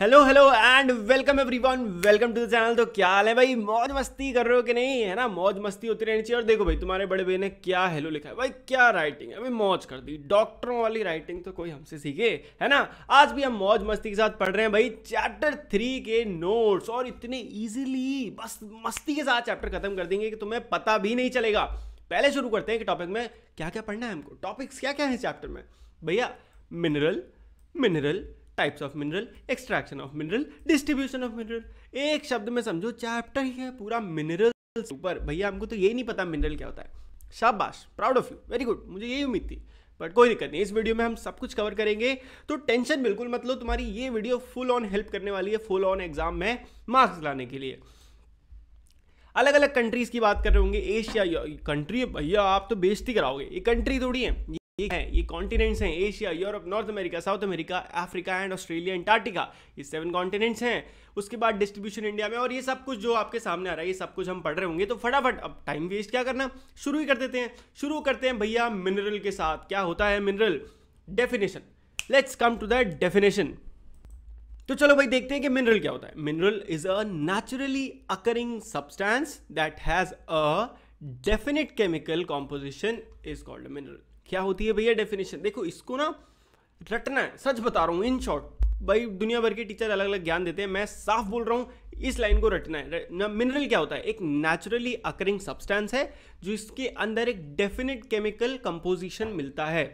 Hello hello and welcome everyone, welcome to the channel. तो क्या हाल है भाई, मौज मस्ती कर रहे हो कि नहीं? है ना, मौज मस्ती होती रहनी चाहिए। और देखो भाई, तुम्हारे बड़े भाई ने क्या हेलो लिखा है भाई, क्या राइटिंग है भाई, मौज कर दी। डॉक्टरों वाली राइटिंग तो कोई हमसे सीखे, है ना। आज भी हम मौज मस्ती के साथ पढ़ रहे हैं भाई चैप्टर 3 के नोट्स, और इतने ईजिली बस मस्ती के साथ चैप्टर खत्म कर देंगे कि तुम्हें पता भी नहीं चलेगा। पहले शुरू करते हैं कि टॉपिक में क्या क्या पढ़ना है हमको। टॉपिक्स क्या क्या है चैप्टर में भैया? Mineral, types of mineral, extraction of mineral, distribution of mineral. एक शब्द में समझो चैप्टर ही है पूरा मिनरल ऊपर। भैया हमको तो यही नहीं पता मिनरल क्या होता है। शाबाश, proud of you, very good. मुझे यही उम्मीद थी, बट कोई दिक्कत नहीं, इस वीडियो में हम सब कुछ कवर करेंगे, तो टेंशन बिल्कुल मत लो। तुम्हारी ये वीडियो फुल ऑन हेल्प करने वाली है, फुल ऑन एग्जाम में मार्क्स लाने के लिए। अलग अलग कंट्रीज की बात कर रहे होंगे। एशिया कंट्री, भैया आप तो बेइज्जती कराओगे, ये कंट्री थोड़ी है, ये कॉन्टिनेंट्स हैं। Asia, Europe, North America, South America, Africa and Australia, Antarctica, ये 7 कॉन्टिनेंट्स हैं। उसके बाद डिस्ट्रीब्यूशन इंडिया में, और ये सब कुछ जो आपके सामने आ रहा है ये सब कुछ हम पढ़ रहे होंगे। तो फटाफट अब टाइम वेस्ट क्या करना, शुरू ही कर देते हैं। शुरू करते हैं भैया मिनरल के साथ। क्या होता है mineral? Definition, let's come to the definition. तो चलो भाई देखते हैं कि मिनरल क्या होता है। Mineral is a naturally occurring substance that has a definite chemical composition is called a mineral. क्या होती है भैया डेफिनेशन? देखो इसको ना रटना है, सच बता रहा हूँ। इन शॉर्ट भाई दुनिया भर के टीचर अलग अलग ज्ञान देते हैं, मैं साफ बोल रहा हूँ, इस लाइन को रटना है। मिनरल क्या होता है? एक नेचुरली अकरिंग सब्सटेंस है जो इसके अंदर एक डेफिनेट केमिकल कंपोजिशन मिलता है।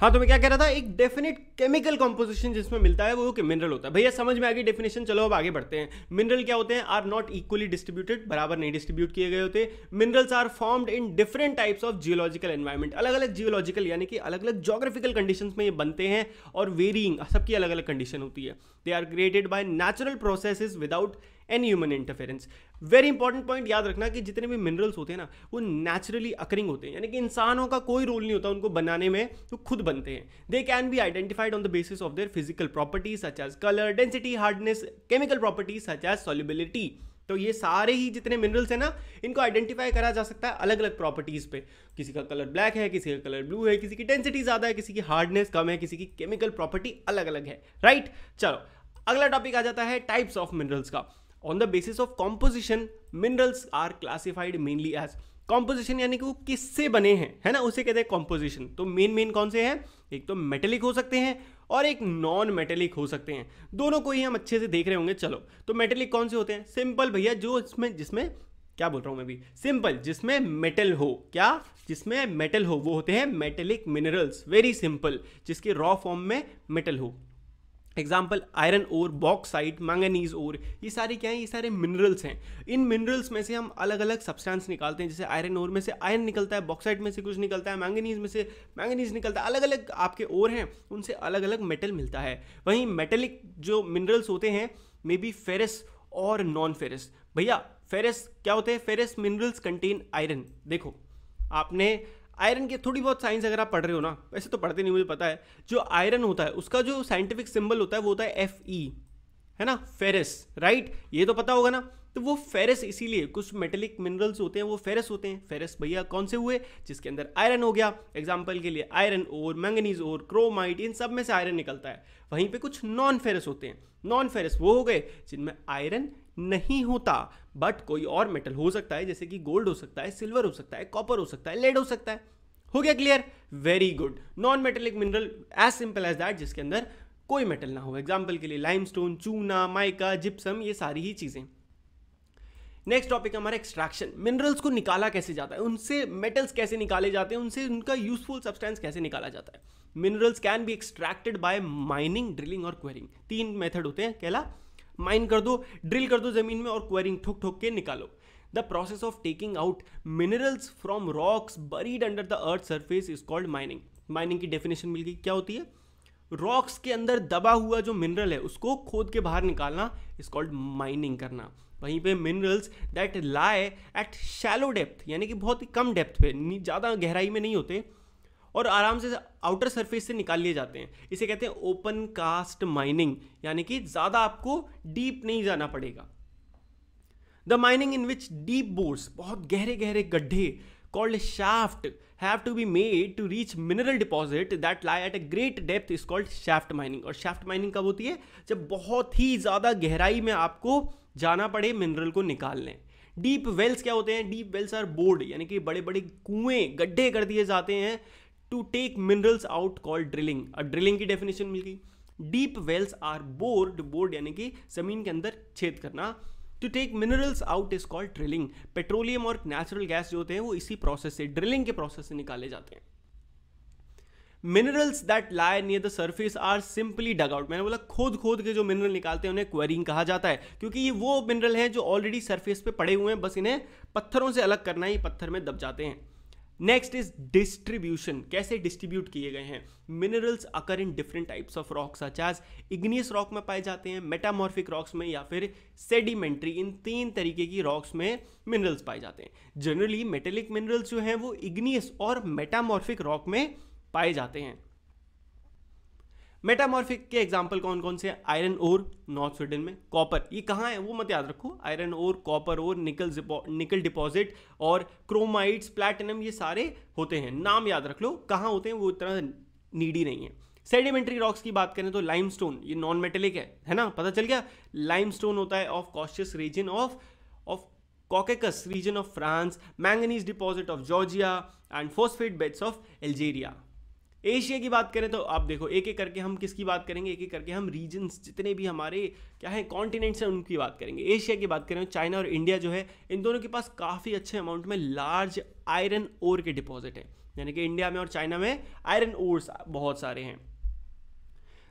हाँ तो मैं क्या कह रहा था, एक डेफिनेट केमिकल कंपोजिशन जिसमें मिलता है वो मिनरल होता है। भैया समझ में आ गई डेफिनेशन, चलो अब आगे बढ़ते हैं। मिनरल क्या होते हैं? आर नॉट इक्वली डिस्ट्रीब्यूटेड, बराबर नहीं डिस्ट्रीब्यूट किए गए होते। Minerals are formed in different types of geological environment, अलग अलग जियोलॉजिकल यानी कि अलग अलग ज्योग्राफिकल कंडीशंस में ये बनते हैं, और वेरिंग, सबकी अलग अलग कंडीशन होती है। They are created by natural processes without any human interference. Very important point याद रखना कि जितने भी मिनरल्स होते हैं ना वो नेचुरली अकरिंग होते हैं, यानी कि इंसानों का कोई रोल नहीं होता उनको बनाने में, तो खुद बनते हैं। They can be identified on the basis of their physical properties such as colour, density, hardness, chemical properties such as solubility. तो ये सारे ही जितने मिनरल्स हैं ना इनको आइडेंटिफाई करा जा सकता है अलग अलग प्रॉपर्टीज पे। किसी का कलर ब्लैक है, किसी का कलर ब्लू है, किसी की डेंसिटी ज़्यादा है, किसी की हार्डनेस कम है, किसी की केमिकल प्रॉपर्टी अलग अलग है, राइट। चलो अगला टॉपिक आ जाता है टाइप्स ऑफ मिनरल्स का। On the basis of composition minerals are classified mainly as, composition यानी कि वो किससे बने हैं, है ना, उसे कहते हैं कॉम्पोजिशन। तो मेन कौन से हैं? एक तो मेटेलिक हो सकते हैं और एक नॉन मेटेलिक हो सकते हैं, दोनों को ही हम अच्छे से देख रहे होंगे। चलो तो मेटेलिक कौन से होते हैं? सिंपल भैया जो जिसमें क्या बोल रहा हूँ मैं भी, सिंपल जिसमें मेटल हो, क्या जिसमें मेटल हो वो होते हैं मेटेलिक मिनरल्स, वेरी सिंपल, जिसके रॉ फॉर्म में मेटल हो। Example iron ore, bauxite, manganese ore, ये सारे क्या हैं? ये सारे मिनरल्स हैं। इन मिनरल्स में से हम अलग अलग सब्सटेंस निकालते हैं, जैसे आयरन ओर में से आयरन निकलता है, बॉक्साइट में से कुछ निकलता है, मैंगनीज में से मैंगनीज निकलता है। अलग अलग आपके ओर हैं उनसे अलग अलग मेटल मिलता है। वहीं मेटेलिक जो मिनरल्स होते हैं मे बी फेरस और नॉन फेरस। भैया फेरस क्या होते हैं? Ferrous minerals contain iron. देखो आपने आयरन के थोड़ी बहुत साइंस अगर आप पढ़ रहे हो ना, वैसे तो पढ़ते नहीं मुझे पता है, जो आयरन होता है उसका जो साइंटिफिक सिंबल होता है वो होता है Fe, है ना, फेरस, राइट, ये तो पता होगा ना। तो वो फेरस, इसीलिए कुछ मेटेलिक मिनरल्स होते हैं वो फेरस होते हैं। फेरस भैया कौन से हुए? जिसके अंदर आयरन हो गया, एग्जाम्पल के लिए iron ore, manganese ore, chromite, इन सब में से आयरन निकलता है। वहीं पे कुछ नॉन फेरस होते हैं। नॉन फेरस वो हो गए जिनमें आयरन नहीं होता बट कोई और मेटल हो सकता है, जैसे कि गोल्ड हो सकता है, सिल्वर हो सकता है, कॉपर हो सकता है, लेड हो सकता है। हो गया clear? Very good. Non metallic mineral as simple as that, जिसके अंदर कोई मेटल ना हो। एग्जाम्पल के लिए लाइमस्टोन, चूना, माइका, जिप्सम, ये सारी ही चीजें। नेक्स्ट टॉपिक हमारा एक्सट्रैक्शन। मिनरल्स को निकाला कैसे जाता है, उनसे मेटल्स कैसे निकाले जाते हैं, उनसे उनका यूजफुल सब्सटेंस कैसे निकाला जाता है। Minerals can be extracted by mining, drilling और क्वेरिंग। 3 मेथड होते हैं, कहला माइन कर दो, ड्रिल कर दो जमीन में, और क्वेरिंग ठोक ठोक के निकालो। The process of taking out minerals from rocks buried under the earth surface is called mining. Mining की डेफिनेशन मिल गई, क्या होती है? रॉक्स के अंदर दबा हुआ जो मिनरल है उसको खोद के बाहर निकालना इज कॉल्ड माइनिंग करना। वहीं पे minerals that lie at shallow depth, यानी कि बहुत ही कम डेप्थ पे, ज़्यादा गहराई में नहीं होते और आराम से आउटर सरफेस से निकाल लिए जाते हैं, इसे कहते हैं ओपन कास्ट माइनिंग, यानी कि ज़्यादा आपको डीप नहीं जाना पड़ेगा। The mining in which deep bores, बहुत गहरे गहरे गड्ढे called a shaft have to be made to reach mineral deposit that lie at a great depth is called shaft mining. और shaft mining कब होती है? जब बहुत ही ज़्यादा गहराई में आपको जाना पड़े मिनरल को निकालने। डीप वेल्स क्या होते हैं? डीप वेल्स आर बोर्ड, यानी कि बड़े बड़े कुएं गड्ढे कर दिए जाते हैं to take minerals out called drilling. अब ड्रिलिंग की डेफिनेशन मिल गई। Deep wells are bored, bored यानी कि ज़मीन के अंदर छेद करना, to take minerals out is called drilling. Petroleum और नेचुरल गैस जो होते हैं वो इसी प्रोसेस से, ड्रिलिंग के प्रोसेस से निकाले जाते हैं। Minerals that lie near the surface are simply dug out. मैंने बोला खोद खोद के जो मिनरल निकालते हैं उन्हें क्वेरिंग कहा जाता है, क्योंकि ये वो मिनरल हैं जो ऑलरेडी सर्फेस पे पड़े हुए हैं, बस इन्हें पत्थरों से अलग करना ही, पत्थर में दब जाते हैं। नेक्स्ट इज डिस्ट्रीब्यूशन, कैसे डिस्ट्रीब्यूट किए गए हैं। Minerals occur in different types of rocks such as igneous rock में पाए जाते हैं, मेटामॉर्फिक रॉक्स में, या फिर सेडिमेंट्री। इन तीन तरीके की रॉक्स में मिनरल्स पाए जाते हैं। जनरली मेटेलिक मिनरल्स जो हैं वो इग्नियस और मेटामॉर्फिक रॉक में पाए जाते हैं। मेटामॉर्फिक के एग्जाम्पल कौन कौन से हैं? आयरन ओर नॉर्थ स्वीडन में, कॉपर, ये कहाँ है वो मत याद रखो, आयरन ओर, कॉपर ओर, निकल डिपॉजिट और क्रोमाइट्स, प्लैटिनम, ये सारे होते हैं। नाम याद रख लो, कहाँ होते हैं वो इतना नीडी नहीं है। सेडिमेंट्री रॉक्स की बात करें तो लाइमस्टोन, ये नॉन मेटेलिक है ना, पता चल गया। लाइमस्टोन होता है of Caucasus region of Caucasus region of France, manganese deposit of Georgia and phosphate beds of Algeria. Asia की बात करें तो आप देखो एक एक करके हम किसकी बात करेंगे, एक एक करके हम रीजन्स जितने भी हमारे क्या है कॉन्टिनेंट्स हैं उनकी बात करेंगे। एशिया की बात करें तो चाइना और इंडिया जो है इन दोनों के पास काफ़ी अच्छे अमाउंट में लार्ज आयरन ओर के डिपॉजिट हैं, यानी कि इंडिया में और चाइना में आयरन ओर्स बहुत सारे हैं।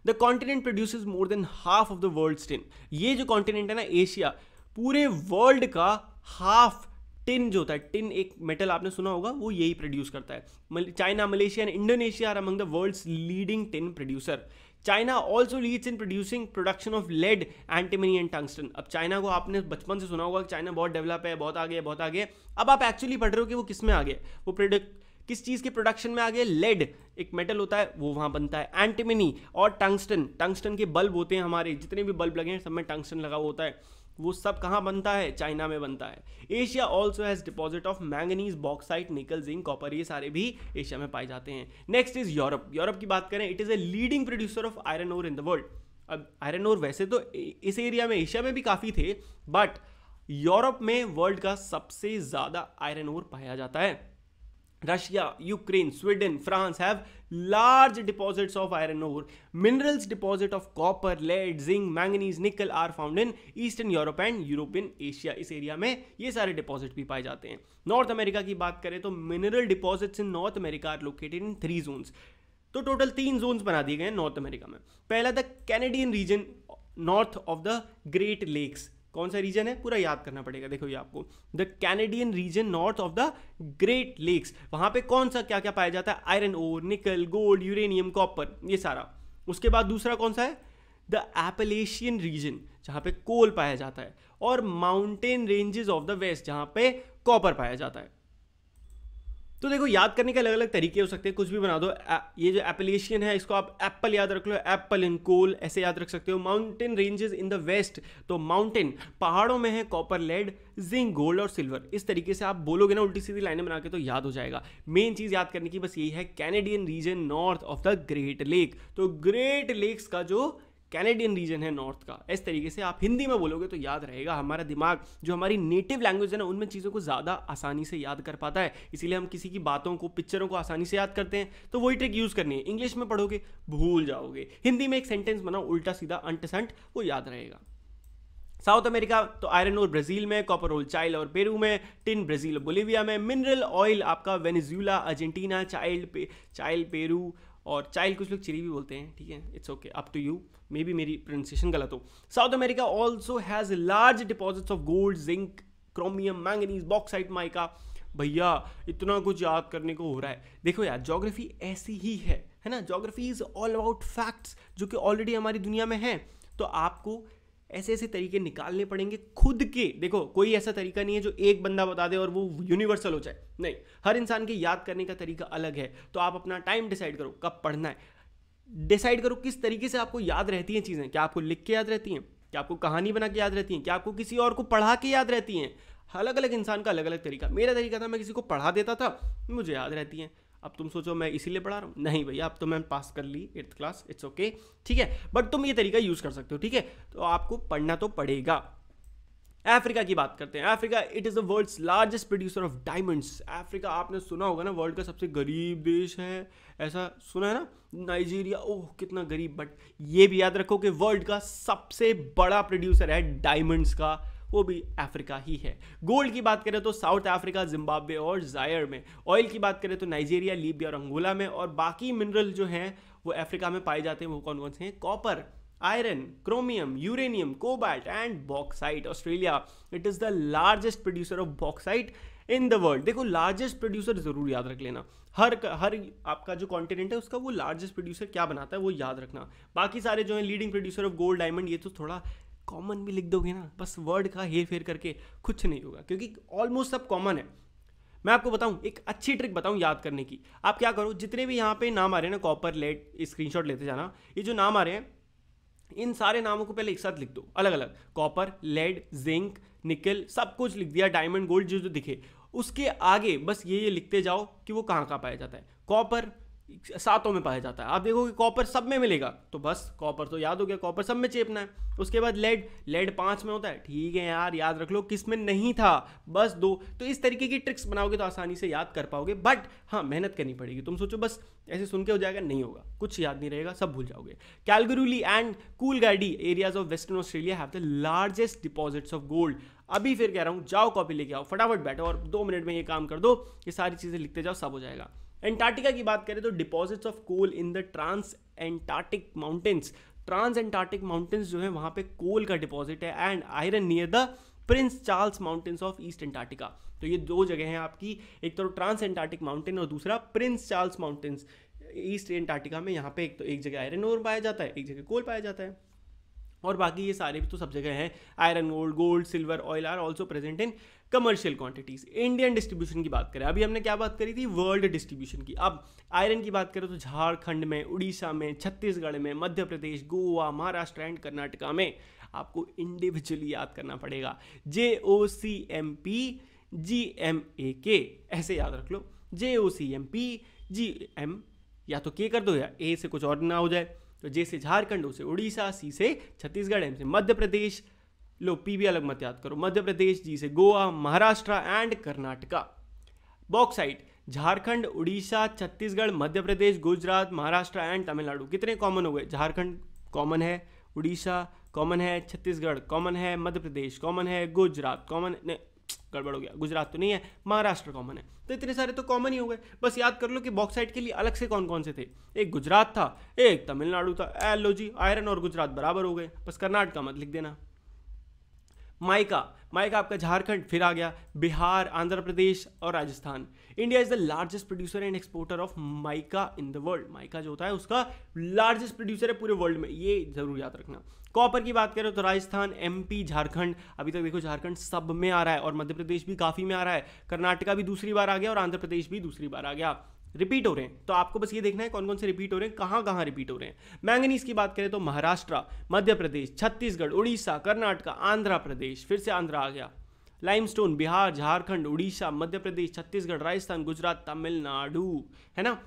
The continent produces more than half of the world's tin. ये जो कॉन्टिनेंट है ना एशिया, पूरे वर्ल्ड का हाफ टिन जो होता है, टिन एक मेटल आपने सुना होगा, वो यही प्रोड्यूस करता है। China, Malaysia and Indonesia are among the world's leading tin producer. China also leads in producing production of lead, antimony and tungsten. अब चाइना को आपने बचपन से सुना होगा कि चाइना बहुत डेवलप है, बहुत आगे है, बहुत आगे है। अब आप एक्चुअली पढ़ रहे हो कि वो किस में आगे, वो किस चीज़ के प्रोडक्शन में आगे। लेड एक मेटल होता है वो वहाँ बनता है, एंटीमनी और टंगस्टन, टंगस्टन के बल्ब होते हैं हमारे, जितने भी बल्ब लगे हैं सब में टंगस्टन लगा हुआ होता है, वो सब कहाँ बनता है, चाइना में बनता है। Asia also has deposit of manganese, bauxite, nickel, zinc, copper, ये सारे भी एशिया में पाए जाते हैं। Next is Europe. यूरोप की बात करें, it is a leading producer of iron ore in the world. अब आयरन ओर वैसे तो इस एरिया में, एशिया में भी काफ़ी थे, बट यूरोप में वर्ल्ड का सबसे ज़्यादा आयरन ओर पाया जाता है। Russia, Ukraine, Sweden, France have large deposits of iron ore. Minerals deposit of copper, lead, zinc, manganese, nickel are found in eastern Europe and European Asia. इस area में ये सारे डिपॉजिट भी पाए जाते हैं। नॉर्थ अमेरिका की बात करें तो mineral deposits in North America are located in 3 zones. तो टोटल 3 जोन्स बना दिए गए हैं नॉर्थ अमेरिका में। पहला the Canadian region north of the Great Lakes, कौन सा रीजन है पूरा याद करना पड़ेगा, देखो ये आपको, the Canadian region north of the Great Lakes. वहां पे कौन सा क्या क्या पाया जाता है, आयरन ओर, निकल, गोल्ड, यूरेनियम, कॉपर, ये सारा। उसके बाद दूसरा कौन सा है, द एपलेशियन रीजन, जहां पे कोल पाया जाता है, और mountain ranges of the west, जहां पे कॉपर पाया जाता है। तो देखो याद करने के अलग अलग तरीके हो सकते हैं, कुछ भी बना दो। ये जो एपलेशियन है इसको आप एप्पल याद रख लो, एप्पल इन कोल, ऐसे याद रख सकते हो। Mountain ranges in the west, तो माउंटेन पहाड़ों में है, कॉपर, लेड, जिंक, गोल्ड और सिल्वर। इस तरीके से आप बोलोगे ना उल्टी सीधी लाइनें बना के तो याद हो जाएगा। मेन चीज़ याद करने की बस यही है, Canadian region north of the Great Lake. तो ग्रेट लेक्स का जो कैनेडियन रीजन है नॉर्थ का, इस तरीके से आप हिंदी में बोलोगे तो याद रहेगा। हमारा दिमाग जो हमारी नेटिव लैंग्वेज है ना, उनमें चीज़ों को ज़्यादा आसानी से याद कर पाता है, इसीलिए हम किसी की बातों को, पिक्चरों को आसानी से याद करते हैं। तो वही ट्रिक यूज़ करनी है। इंग्लिश में पढ़ोगे भूल जाओगे, हिंदी में एक सेंटेंस बनाओ उल्टा सीधा अंटसंट, वो याद रहेगा। साउथ अमेरिका तो आयरन और ब्राज़ील में, कॉपर और चाइल और पेरू में, टिन ब्राज़ील और बोलिविया में, मिनरल ऑयल आपका वेनेजुएला, अर्जेंटीना, चाइल पेरू और चाइल कुछ लोग चिली भी बोलते हैं, ठीक है, it's okay, up to you, maybe मेरी प्रोनाउंसिएशन गलत हो। South America also has large deposits of gold, zinc, chromium, manganese, bauxite, mica. भैया इतना कुछ याद करने को हो रहा है। देखो यार, ज्योग्राफी ऐसी ही है ना, geography is all about facts जो कि ऑलरेडी हमारी दुनिया में हैं। तो आपको ऐसे ऐसे तरीके निकालने पड़ेंगे खुद के। देखो कोई ऐसा तरीका नहीं है जो एक बंदा बता दे और वो यूनिवर्सल हो जाए, नहीं, हर इंसान के याद करने का तरीका अलग है। तो आप अपना टाइम डिसाइड करो कब पढ़ना है, डिसाइड करो किस तरीके से आपको याद रहती हैं चीज़ें। क्या आपको लिख के याद रहती हैं, क्या आपको कहानी बना के याद रहती हैं, क्या आपको किसी और को पढ़ा के याद रहती हैं। अलग अलग इंसान का अलग अलग तरीका। मेरा तरीका था मैं किसी को पढ़ा देता था, मुझे याद रहती हैं। अब तुम सोचो मैं इसीलिए पढ़ा रहा हूँ, नहीं भैया अब तो मैं पास कर ली 8th क्लास, इट्स ओके, ठीक है। बट तुम ये तरीका यूज़ कर सकते हो, ठीक है। तो आपको पढ़ना तो पड़ेगा। अफ्रीका की बात करते हैं। Africa it is the world's largest producer of diamonds. Africa आपने सुना होगा ना, वर्ल्ड का सबसे गरीब देश है, ऐसा सुना है ना। नाइजीरिया, ओह कितना गरीब। बट ये भी याद रखो कि वर्ल्ड का सबसे बड़ा प्रोड्यूसर है डायमंड्स का, वो भी अफ्रीका ही है। गोल्ड की बात करें तो साउथ अफ्रीका, जिम्बाब्वे और जायर में। ऑयल की बात करें तो नाइजीरिया, लीबिया और अंगोला में। और बाकी मिनरल जो हैं वो अफ्रीका में पाए जाते हैं, वो कौन कौन से हैं? Copper, iron, chromium, uranium, cobalt and bauxite. Australia it is the largest producer of bauxite in the world. देखो लार्जेस्ट प्रोड्यूसर ज़रूर याद रख लेना, हर आपका जो कॉन्टिनेंट है उसका वो लार्जेस्ट प्रोड्यूसर क्या बनाता है वो याद रखना। बाकी सारे जो हैं leading producer of gold, diamond, ये तो थोड़ा कॉमन भी लिख दोगे ना, बस वर्ड का हेर फेर करके कुछ नहीं होगा क्योंकि ऑलमोस्ट सब कॉमन है। मैं आपको बताऊं एक अच्छी ट्रिक बताऊं याद करने की। आप क्या करो, जितने भी यहाँ पे नाम आ रहे हैं ना, कॉपर, लेड, स्क्रीनशॉट लेते जाना, ये जो नाम आ रहे हैं इन सारे नामों को पहले एक साथ लिख दो, अलग अलग। कॉपर, लेड, जिंक, निकल, सब कुछ लिख दिया, डायमंड, गोल्ड, जो जो दिखे। उसके आगे बस ये लिखते जाओ कि वो कहाँ कहाँ पाया जाता है। कॉपर सातों में पाया जाता है, आप देखोगे कॉपर सब में मिलेगा, तो बस कॉपर तो याद हो गया, कॉपर सब में चेपना है। उसके बाद लेड 5 में होता है, ठीक है यार याद रख लो किस में नहीं था, बस 2। तो इस तरीके की ट्रिक्स बनाओगे तो आसानी से याद कर पाओगे, बट हाँ मेहनत करनी पड़ेगी। तुम सोचो बस ऐसे सुन के हो जाएगा, नहीं होगा, कुछ याद नहीं रहेगा, सब भूल जाओगे। Kalgoorlie and Coolgardie areas of Western Australia have the largest deposits of gold. अभी फिर कह रहा हूँ जाओ कॉपी लेके आओ, फटाफट बैठो और 2 मिनट में ये काम कर दो, ये सारी चीज़ें लिखते जाओ, सब हो जाएगा। एंटार्क्टिका की बात करें तो deposits of coal in the trans Antarctic mountains. Trans Antarctic mountains जो है वहाँ पे कोल का डिपॉजिट है, and iron near the Prince Charles Mountains of East Antarctica. तो ये 2 जगह हैं आपकी, एक तो ट्रांस एंटार्क्टिक माउंटेन और दूसरा Prince Charles Mountains East Antarctica में। यहाँ पे एक जगह आयरन ओर पाया जाता है, एक जगह कोल पाया जाता है, और बाकी ये सारे भी तो सब जगह हैं। Iron ore, gold, silver, oil are also present in commercial quantities. Indian distribution की बात करें, अभी हमने क्या बात करी थी? वर्ल्ड डिस्ट्रीब्यूशन की। अब आयरन की बात करें तो झारखंड में, उड़ीसा में, छत्तीसगढ़ में, मध्य प्रदेश, गोवा, महाराष्ट्र एंड कर्नाटका में। आपको इंडिविजुअली याद करना पड़ेगा, JOCMP GMAK, ऐसे याद रख लो। JOCMP GM या तो K कर दो या A से कुछ और ना हो जाए। तो J से झारखंड, O से उड़ीसा, C से छत्तीसगढ़, M से मध्य प्रदेश, लो पी भी अलग मत याद करो, मध्य प्रदेश, जी से Goa, Maharashtra and Karnataka. Bauxite Jharkhand, Orissa, Chhattisgarh, Madhya Pradesh, Gujarat, Maharashtra and Tamil Nadu. कितने कॉमन हो गए? झारखंड कॉमन है, उड़ीसा कॉमन है, छत्तीसगढ़ कॉमन है, मध्य प्रदेश कॉमन है, गुजरात कॉमन नहीं, गड़बड़ हो गया, गुजरात तो नहीं है, महाराष्ट्र कॉमन है। तो इतने सारे तो कॉमन ही हो गए। बस याद कर लो कि बॉक्साइट के लिए अलग से कौन कौन से थे। एक गुजरात था, एक तमिलनाडु था। एलो जी, आयरन और गुजरात बराबर हो गए, बस कर्नाटका मत लिख देना। माइका आपका झारखंड, फिर आ गया बिहार, आंध्र प्रदेश और Rajasthan. India is the largest producer and exporter of mica in the world. Mica जो होता है उसका लार्जेस्ट प्रोड्यूसर है पूरे वर्ल्ड में, ये जरूर याद रखना। कॉपर की बात करें तो राजस्थान, MP, झारखंड, अभी तक देखो झारखंड सब में आ रहा है और मध्य प्रदेश भी काफ़ी में आ रहा है, कर्नाटका भी दूसरी बार आ गया और आंध्र प्रदेश भी दूसरी बार आ गया। रिपीट हो रहे हैं तो आपको बस ये देखना है कौन कौन से रिपीट हो रहे हैं, कहाँ कहाँ रिपीट हो रहे हैं। मैंगनीज की बात करें तो महाराष्ट्र, मध्य प्रदेश, छत्तीसगढ़, उड़ीसा, कर्नाटका, आंध्र प्रदेश, फिर से आंध्र आ गया। लाइमस्टोन बिहार, झारखंड, उड़ीसा, मध्य प्रदेश, छत्तीसगढ़, राजस्थान, गुजरात, तमिलनाडु, है ना।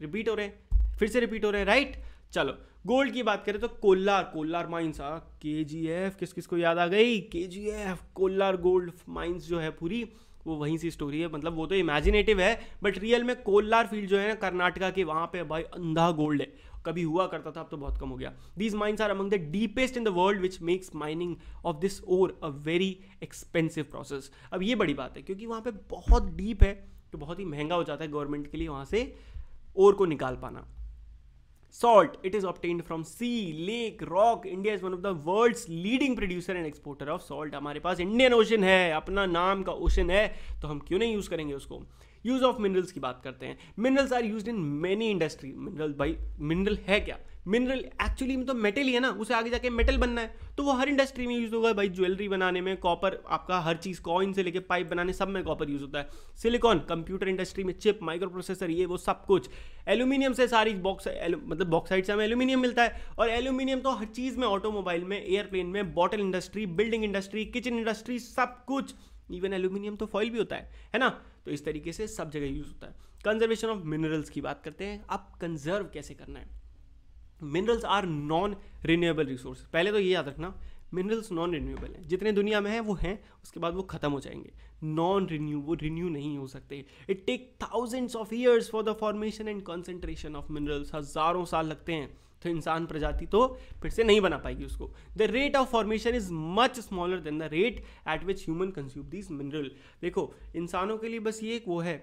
रिपीट हो रहे हैं, फिर से रिपीट हो रहे हैं, राइट। चलो गोल्ड की बात करें तो कोल्लार माइंस, KGF किस को याद आ गई? KGF कोल्लार गोल्ड माइंस जो है पूरी वो वहीं से स्टोरी है, मतलब वो तो इमेजिनेटिव है बट रियल में कोल्लार फील्ड जो है ना कर्नाटका के, वहाँ पे भाई अंधा गोल्ड है, कभी हुआ करता था अब तो बहुत कम हो गया। These mines are among the deepest in the world which makes mining of this ore a very expensive process. अब ये बड़ी बात है क्योंकि वहाँ पे बहुत डीप है तो बहुत ही महंगा हो जाता है गवर्नमेंट के लिए वहाँ से ओर को निकाल पाना। Salt, it is obtained from sea, lake, rock. India is one of the world's leading producer and exporter of salt. हमारे पास Indian Ocean है, अपना नाम का ocean है, तो हम क्यों नहीं यूज़ करेंगे उसको। यूज़ ऑफ मिनरल्स की बात करते हैं। Minerals are use in many industry. Mineral भाई, मिनरल है क्या? मिनरल एक्चुअली में तो मेटल ही है ना, उसे आगे जाके मेटल बनना है तो वो हर इंडस्ट्री में यूज़ होगा भाई। ज्वेलरी बनाने में कॉपर, आपका हर चीज़ कॉइन से लेके पाइप बनाने सब में कॉपर यूज़ होता है। सिलिकॉन कंप्यूटर इंडस्ट्री में, चिप, माइक्रो प्रोसेसर, ये वो सब कुछ। एल्यूमिनियम से सारी बॉक्साइट से हमें एल्यूमिनियम मिलता है और एल्यूमिनियम तो हर चीज़ में, ऑटोमोबाइल में, एयरप्लेन में, bottle industry, building industry, kitchen industry, सब कुछ इवन एल्यूमिनियम तो फॉइल भी होता है ना। तो इस तरीके से सब जगह यूज होता है। कंजर्वेशन ऑफ मिनरल्स की बात करते हैं, आप कंजर्व कैसे करना है। Minerals are non renewable resource, पहले तो ये याद रखना, मिनरल्स नॉन रिन्यूएबल हैं, जितने दुनिया में हैं वो हैं, उसके बाद वो खत्म हो जाएंगे, नॉन रिन्यू, वो रिन्यू नहीं हो सकते। It take thousands of years for the formation and concentration of minerals, हज़ारों साल लगते हैं, तो इंसान प्रजाति तो फिर से नहीं बना पाएगी उसको। The rate of formation is much smaller than the rate at which human consume this mineral. देखो इंसानों के लिए बस ये एक वो है,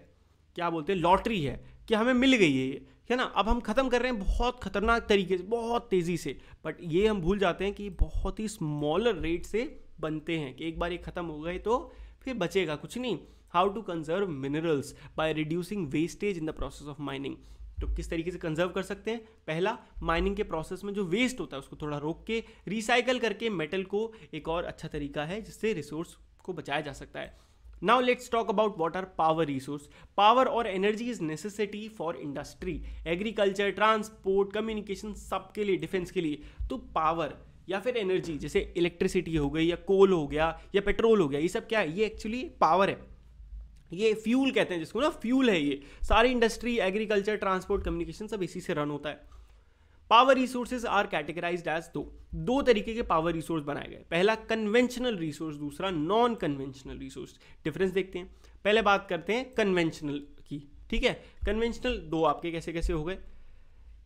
क्या बोलते हैं, लॉटरी है कि हमें मिल गई है ये, है ना, अब हम ख़त्म कर रहे हैं बहुत ख़तरनाक तरीके से, बहुत तेज़ी से। बट ये हम भूल जाते हैं कि बहुत ही स्मॉलर रेट से बनते हैं, कि एक बार ये ख़त्म हो गए तो फिर बचेगा कुछ नहीं। How to conserve minerals by reducing wastage in the process of mining. तो किस तरीके से कंजर्व कर सकते हैं, पहला माइनिंग के प्रोसेस में जो वेस्ट होता है उसको थोड़ा रोक के रिसाइकल करके मेटल को, एक और अच्छा तरीका है जिससे रिसोर्स को बचाया जा सकता है। Now let's talk about what are power resource. Power और energy is necessity for industry, agriculture, transport, communication, सब के लिए, डिफेंस के लिए। तो पावर या फिर एनर्जी, जैसे इलेक्ट्रिसिटी हो गई या कोल हो गया या पेट्रोल हो गया, ये सब क्या है, ये एक्चुअली पावर है, ये फ्यूल कहते हैं जिसको ना, फ्यूल है ये सारी इंडस्ट्री, एग्रीकल्चर, ट्रांसपोर्ट, कम्युनिकेशन सब इसी से रन होता है। Power resources are categorized as दो तरीके के पावर रिसोर्स बनाए गए, पहला कन्वेंशनल रिसोर्स, दूसरा नॉन कन्वेंशनल रिसोर्स। डिफरेंस देखते हैं, पहले बात करते हैं कन्वेंशनल की, ठीक है। कन्वेंशनल दो आपके कैसे कैसे हो गए,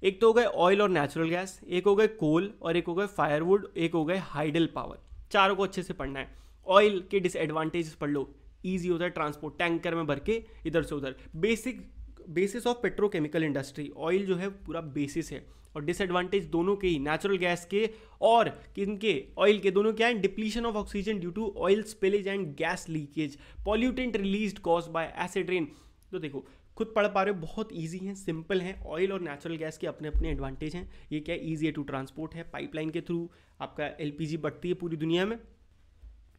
एक तो हो गए ऑयल और नेचुरल गैस, एक हो गए कोल और एक हो गए फायरवुड, एक हो गए हाइडल पावर। चारों को अच्छे से पढ़ना है। ऑयल के डिसएडवांटेज पढ़ लो, ईजी होता है ट्रांसपोर्ट, टैंकर में भर के इधर से उधर। Basis of petrochemical industry, oil जो है पूरा बेसिस है, और डिसएडवांटेज दोनों के ही, नेचुरल गैस के और किनके, ऑयल के, दोनों क्या है, depletion of oxygen due to oil spillage and gas leakage, pollutant released cause by acid rain. तो देखो खुद पढ़ पा रहे हो, बहुत ईजी है, सिंपल है। ऑयल और नेचुरल गैस के अपने अपने एडवांटेज हैं, ये क्या है, ईजी टू ट्रांसपोर्ट है, पाइपलाइन के थ्रू आपका LPG बढ़ती है पूरी दुनिया में,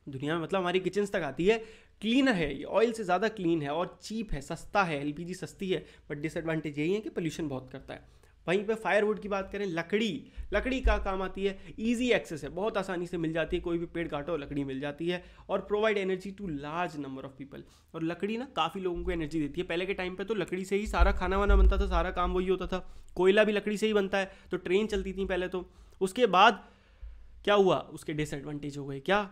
मतलब हमारी किचन्स तक आती है, क्लीनर है, ये ऑयल से ज़्यादा क्लीन है और चीप है, सस्ता है, LPG सस्ती है। बट डिसएडवांटेज यही है कि पोल्यूशन बहुत करता है। वहीं पे फायरवुड की बात करें, लकड़ी का काम आती है, इजी एक्सेस है, बहुत आसानी से मिल जाती है, कोई भी पेड़ काटो लकड़ी मिल जाती है, और provide energy to large number of people. और लकड़ी ना काफ़ी लोगों को एनर्जी देती है, पहले के टाइम पे तो लकड़ी से ही सारा खाना वाना बनता था, सारा काम वही होता था, कोयला भी लकड़ी से ही बनता है, तो ट्रेन चलती थी पहले तो। उसके बाद क्या हुआ, उसके डिसएडवांटेज हो गए, क्या,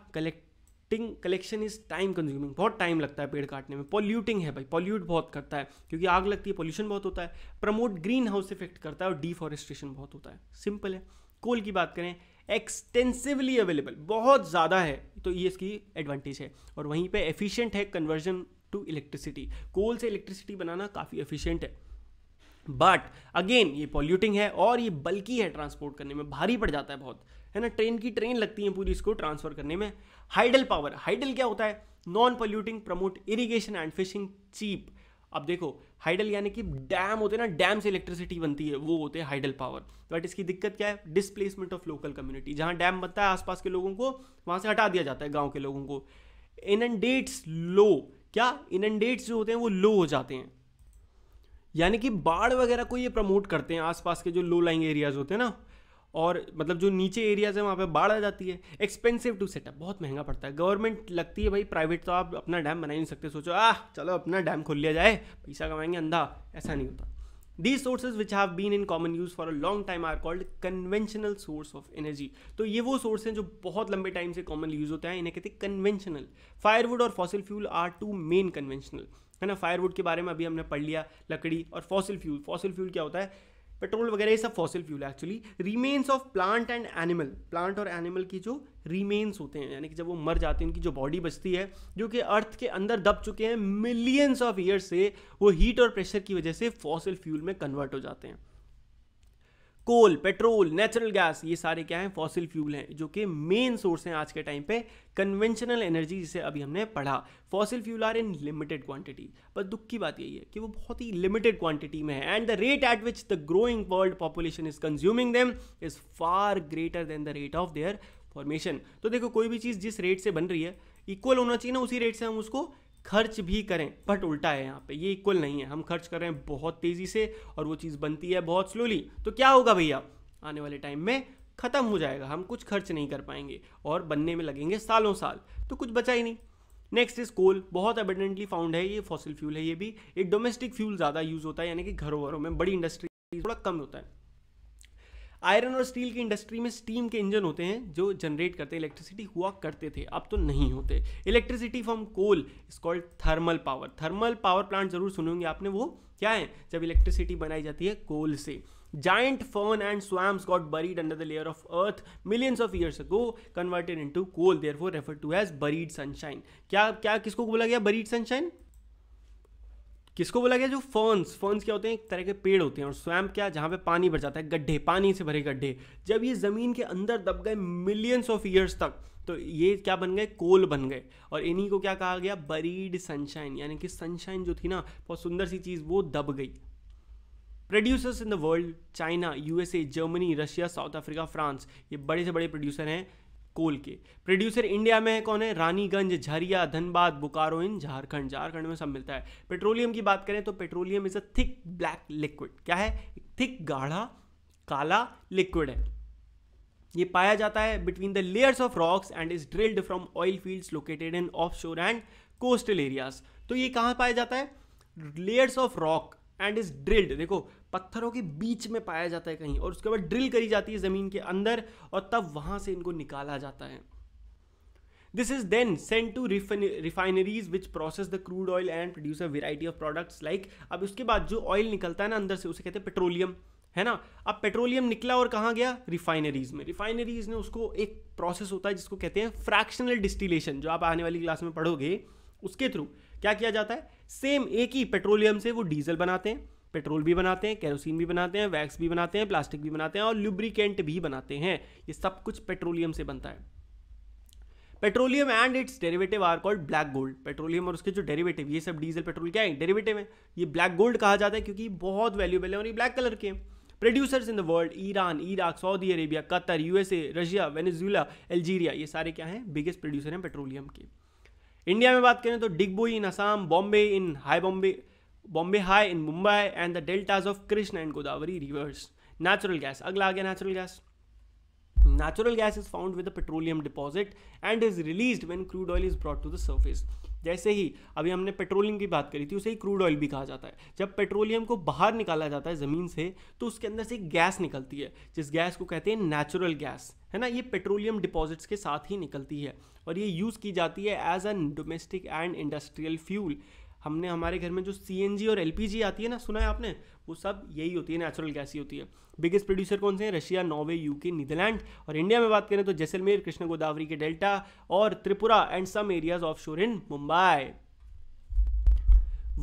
कलेक्शन इज टाइम कंज्यूमिंग, बहुत टाइम लगता है पेड़ काटने में, पॉल्यूटिंग है भाई, पॉल्यूट बहुत करता है क्योंकि आग लगती है, पॉल्यूशन बहुत होता है, प्रमोट ग्रीन हाउस इफेक्ट करता है, और डिफॉरेस्टेशन बहुत होता है, सिंपल है। कोल की बात करें, एक्सटेंसिवली अवेलेबल, बहुत ज़्यादा है, तो ये इसकी एडवांटेज है। और वहीं पे एफिशिएंट है कन्वर्जन टू इलेक्ट्रिसिटी, कोल से इलेक्ट्रिसिटी बनाना काफ़ी एफिशिएंट है, बट अगेन ये पॉल्यूटिंग है और ये बल्कि है, ट्रांसपोर्ट करने में भारी पड़ जाता है बहुत, है ना, ट्रेन की ट्रेन लगती है पूरी इसको ट्रांसफर करने में। हाइडल पावर, हाइडल क्या होता है, non polluting, promote irrigation and fishing, cheap. अब देखो हाइडल यानी कि डैम होते हैं ना, डैम से इलेक्ट्रिसिटी बनती है, वो होते हैं हाइडल पावर। बट इसकी दिक्कत क्या है, डिस्प्लेसमेंट ऑफ लोकल कम्युनिटी, जहाँ डैम बनता है आसपास के लोगों को वहाँ से हटा दिया जाता है, गाँव के लोगों को। इनंडेट्स लो, क्या, इनंडेट्स जो होते हैं वो लो हो जाते हैं, यानी कि बाढ़ वगैरह को ये प्रमोट करते हैं, आसपास के जो लो लाइंग एरियाज होते हैं ना, और मतलब जो नीचे एरियाज है वहाँ पे बाढ़ आ जाती है। एक्सपेंसिव टू सेटअप, बहुत महंगा पड़ता है, गवर्नमेंट लगती है भाई, प्राइवेट तो आप अपना डैम बना ही नहीं सकते, सोचो चलो अपना डैम खोल लिया जाए, पैसा कमाएंगे अंधा, ऐसा नहीं होता। These sources which have been in common use for a long time are called conventional source of energy. तो ये वो सोर्स हैं जो बहुत लंबे टाइम से कॉमन यूज होता है, इन्हें कहते हैं कन्वेंशनल। फायरवुड और fossil fuel are two main conventional, है ना। फायरवुड के बारे में अभी हमने पढ़ लिया, लकड़ी, और फॉसिल फ्यूल क्या होता है, पेट्रोल वगैरह, ये सब फॉसिल फ्यूल है actually. Remains of plant and animal, plant और एनिमल की जो रिमेन्स होते हैं, यानी कि जब वो मर जाते हैं उनकी जो बॉडी बचती है, जो कि अर्थ के अंदर दब चुके हैं मिलियंस ऑफ ईयर्स से, वो हीट और प्रेशर की वजह से फॉसिल फ्यूल में कन्वर्ट हो जाते हैं। कोल, पेट्रोल, नेचुरल गैस, ये सारे क्या हैं, फॉसिल फ्यूल हैं, जो कि मेन सोर्स हैं आज के टाइम पे कन्वेंशनल एनर्जी, जिसे अभी हमने पढ़ा। Fossil fuel are in limited quantity, पर दुख की बात यही है कि वो बहुत ही लिमिटेड क्वांटिटी में है, and the rate at which the growing world population is consuming them is far greater than the rate of their formation. तो देखो कोई भी चीज़ जिस रेट से बन रही है इक्वल होना चाहिए ना, उसी रेट से हम उसको खर्च भी करें, बट उल्टा है यहाँ पे, ये इक्वल नहीं है, हम खर्च कर रहे हैं बहुत तेज़ी से और वो चीज़ बनती है बहुत स्लोली, तो क्या होगा भैया, आने वाले टाइम में ख़त्म हो जाएगा, हम कुछ खर्च नहीं कर पाएंगे और बनने में लगेंगे सालों साल, तो कुछ बचा ही नहीं। नेक्स्ट इज कोल, बहुत एबिडेंटली फाउंड है, ये फॉसिल फ्यूल है, ये भी एक डोमेस्टिक फ्यूल ज़्यादा यूज़ होता है, यानी कि घरों घरों में, बड़ी इंडस्ट्री थोड़ा कम होता है। आयरन और स्टील की इंडस्ट्री में स्टीम के इंजन होते हैं जो जनरेट करते इलेक्ट्रिसिटी हुआ करते थे, अब तो नहीं होते। Electricity from coal is called thermal power. Thermal power plant जरूर सुने होंगे आपने, वो क्या है, जब इलेक्ट्रिसिटी बनाई जाती है कोल से। Giant fern and swamps got buried under the layer of earth millions of years ago, converted into coal, therefore referred to as buried sunshine. क्या किसको बोला गया buried sunshine? किसको बोला गया? जो ferns क्या होते हैं, एक तरह के पेड़ होते हैं, और swamp क्या, जहाँ पे पानी भर जाता है, गड्ढे, पानी से भरे गड्ढे, जब ये ज़मीन के अंदर दब गए millions of years तक, तो ये क्या बन गए, कोल बन गए, और इन्हीं को क्या कहा गया, buried sunshine, यानी कि sunshine जो थी ना, बहुत सुंदर सी चीज़, वो दब गई। Producers in the world, China, USA, Germany, Russia, South Africa, France, ये बड़े से बड़े प्रोड्यूसर हैं कोल के। प्रोड्यूसर इंडिया में है कौन है, रानीगंज, झरिया, धनबाद, बोकारो इन झारखंड, झारखंड में सब मिलता है। पेट्रोलियम की बात करें तो petroleum is a thick black liquid, क्या है, थिक गाढ़ा काला लिक्विड है, ये पाया जाता है between the layers of rocks and is drilled from oil fields located in offshore and coastal areas. तो ये कहाँ पाया जाता है, layers of rock and is drilled, देखो पत्थरों के बीच में पाया जाता है कहीं, और उसके बाद ड्रिल करी जाती है जमीन के अंदर, और तब वहां से इनको निकाला जाता है। This is then sent to refineries which process the crude oil and produce a variety of products like. अब उसके बाद जो ऑयल निकलता है ना अंदर से, उसे कहते हैं पेट्रोलियम, है ना। अब पेट्रोलियम निकला और कहाँ गया, रिफाइनरीज में। रिफाइनरीज ने उसको, एक प्रोसेस होता है जिसको कहते हैं फ्रैक्शनल डिस्टिलेशन, जो आप आने वाली क्लास में पढ़ोगे, उसके थ्रू क्या किया जाता है, सेम एक ही पेट्रोलियम से वो डीजल बनाते हैं, पेट्रोल भी बनाते हैं, केरोसिन भी बनाते हैं, वैक्स भी बनाते हैं, प्लास्टिक भी बनाते हैं, और लुब्रिकेंट भी बनाते हैं। ये सब कुछ पेट्रोलियम से बनता है। Petroleum and its derivative are called black gold. Petroleum और उसके जो डेरिवेटिव, ये सब डीजल पेट्रोल क्या है, डेरिवेटिव है, ये ब्लैक गोल्ड कहा जाता है क्योंकि बहुत वैल्यूएबल है और ये ब्लैक कलर के हैं। Producers in the world, Iran, Iraq, Saudi Arabia, Qatar, USA, Russia, Venezuela, Algeria, ये सारे क्या हैं, बिगेस्ट प्रोड्यूसर हैं पेट्रोलियम के। इंडिया में बात करें तो Digboi in Assam, Bombay high in Mumbai and the deltas of Krishna and Godavari rivers. Natural gas, अगला आ गया natural gas. Natural gas is found with the petroleum deposit and is released when crude oil is brought to the surface. जैसे ही अभी हमने petroleum की बात करी थी, उसे ही क्रूड ऑयल भी कहा जाता है। जब पेट्रोलियम को बाहर निकाला जाता है ज़मीन से, तो उसके अंदर से एक गैस निकलती है जिस गैस को कहते हैं नेचुरल गैस, है ना। ये पेट्रोलियम डिपॉजिट्स के साथ ही निकलती है और ये यूज़ की जाती है as a domestic and industrial fuel. हमने हमारे घर में जो CNG और LPG आती है ना, सुना है आपने, वो सब यही होती है, नेचुरल गैस ही होती है। बिगेस्ट प्रोड्यूसर कौन से हैं, रशिया, नॉर्वे, UK, नीदरलैंड। और इंडिया में बात करें तो जैसलमेर, कृष्णा गोदावरी के डेल्टा और Tripura and some areas offshore in Mumbai.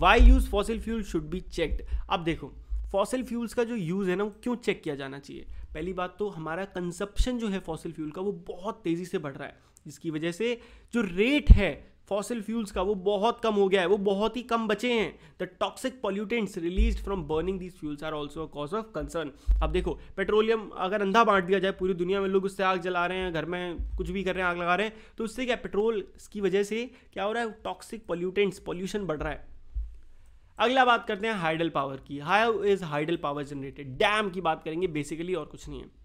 Why use fossil fuel should be checked. अब देखो, फॉसिल फ्यूल्स का जो यूज़ है ना, वो क्यों चेक किया जाना चाहिए। पहली बात तो हमारा कंजप्शन जो है फॉसिल फ्यूल का, वो बहुत तेज़ी से बढ़ रहा है, जिसकी वजह से जो रेट है फॉसिल फ्यूल्स का, वो बहुत कम हो गया है, वो बहुत ही कम बचे हैं। The toxic pollutants released from burning these fuels are also a cause of concern. अब देखो, पेट्रोलियम अगर अंधा बांट दिया जाए, पूरी दुनिया में लोग उससे आग जला रहे हैं, घर में कुछ भी कर रहे हैं, आग लगा रहे हैं, तो उससे क्या, पेट्रोल की वजह से क्या हो रहा है, टॉक्सिक पॉल्यूटेंट्स, पॉल्यूशन बढ़ रहा है। अगला बात करते हैं हाइडल पावर की। How is hydel power generated, dam की बात करेंगे बेसिकली, और कुछ नहीं है।